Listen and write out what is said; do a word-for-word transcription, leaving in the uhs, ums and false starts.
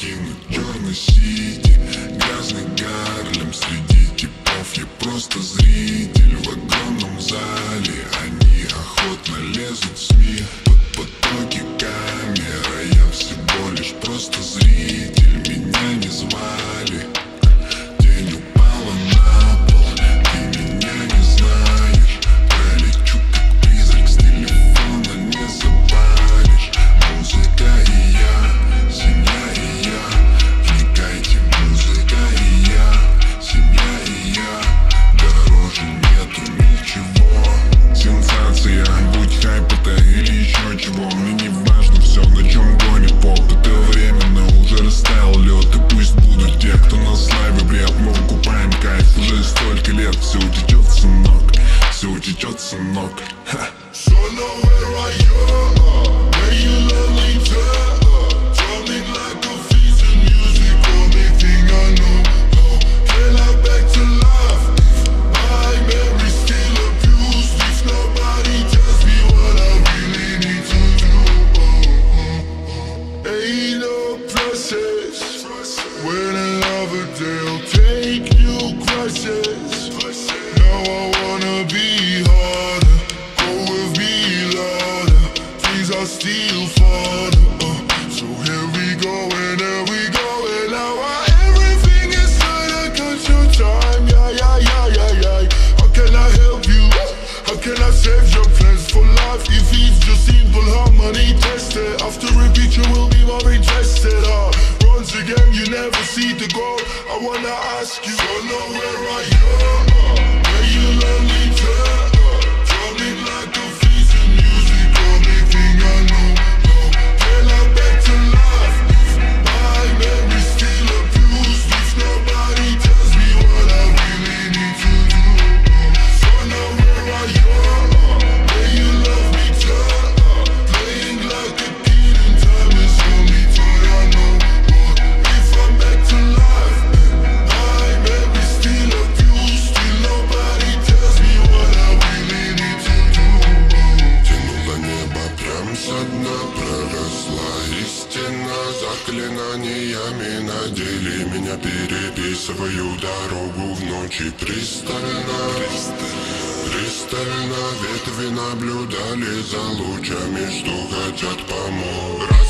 покинуть черный сити, грязный Гарлем. Среди типов я просто зритель в огромном зале. Они охотно лезут в СМИ под потоки камер, а я всего лишь просто зритель. Меня не звали. Тень упала на пол, ты меня не знаешь. Пролечу как призрак, с телефона не запалишь. Музыка и я, семья и я. Вникайте, музыка и я, семья и я. Дороже нету ничего. Сенсация, будь хайп это или еще чего. Мне не важно все, на чем гонит поп. Это временно, уже растаял лед. И пусть будут те, кто на слайве бред. Мы выкупаем кайф уже столько лет. Все утечет, сынок, все утечет, сынок. So nowhere are you? Still for the, uh, so here we go and there we go and now I, everything is out of control. Time, yeah, yeah, yeah, yeah, yeah. How can I help you? How can I save your plans for life? If it's just simple harmony tested, after a picture will be more interested. Uh, once again, you never see the goal. I wanna ask you, so know where are you? Uh, where you let me turn? Turning like a face in music or anything I know. Заклинаниями надели меня, переписываю дорогу в ночи пристально. Пристально ветви наблюдали за лучами, что хотят помочь.